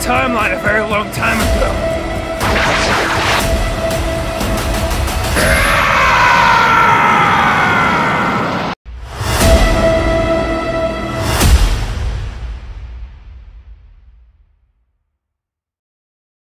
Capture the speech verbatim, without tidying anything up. timeline a very long time ago.